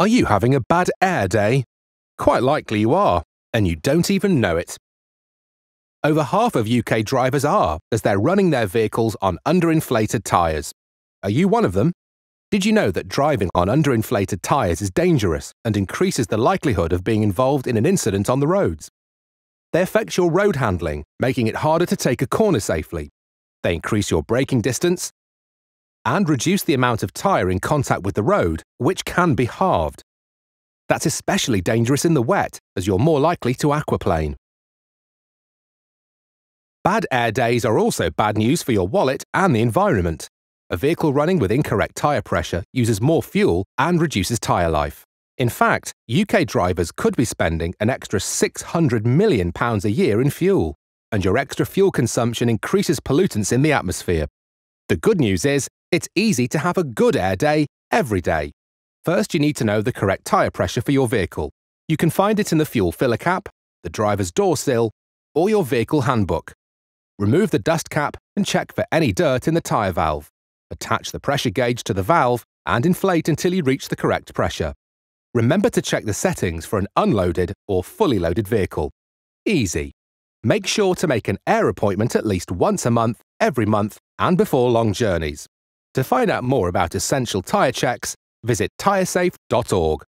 Are you having a bad air day? Quite likely you are, and you don't even know it. Over half of UK drivers are, as they're running their vehicles on underinflated tyres. Are you one of them? Did you know that driving on underinflated tyres is dangerous and increases the likelihood of being involved in an incident on the roads? They affect your road handling, making it harder to take a corner safely. They increase your braking distance and reduce the amount of tyre in contact with the road, which can be halved. That's especially dangerous in the wet, as you're more likely to aquaplane. Bad air days are also bad news for your wallet and the environment. A vehicle running with incorrect tyre pressure uses more fuel and reduces tyre life. In fact, UK drivers could be spending an extra £600 million a year in fuel, and your extra fuel consumption increases pollutants in the atmosphere. The good news is, it's easy to have a good air day every day. First, you need to know the correct tyre pressure for your vehicle. You can find it in the fuel filler cap, the driver's door sill, or your vehicle handbook. Remove the dust cap and check for any dirt in the tyre valve. Attach the pressure gauge to the valve and inflate until you reach the correct pressure. Remember to check the settings for an unloaded or fully loaded vehicle. Easy. Make sure to make an air appointment at least once a month, every month, and before long journeys. To find out more about essential tyre checks, visit tyresafe.org.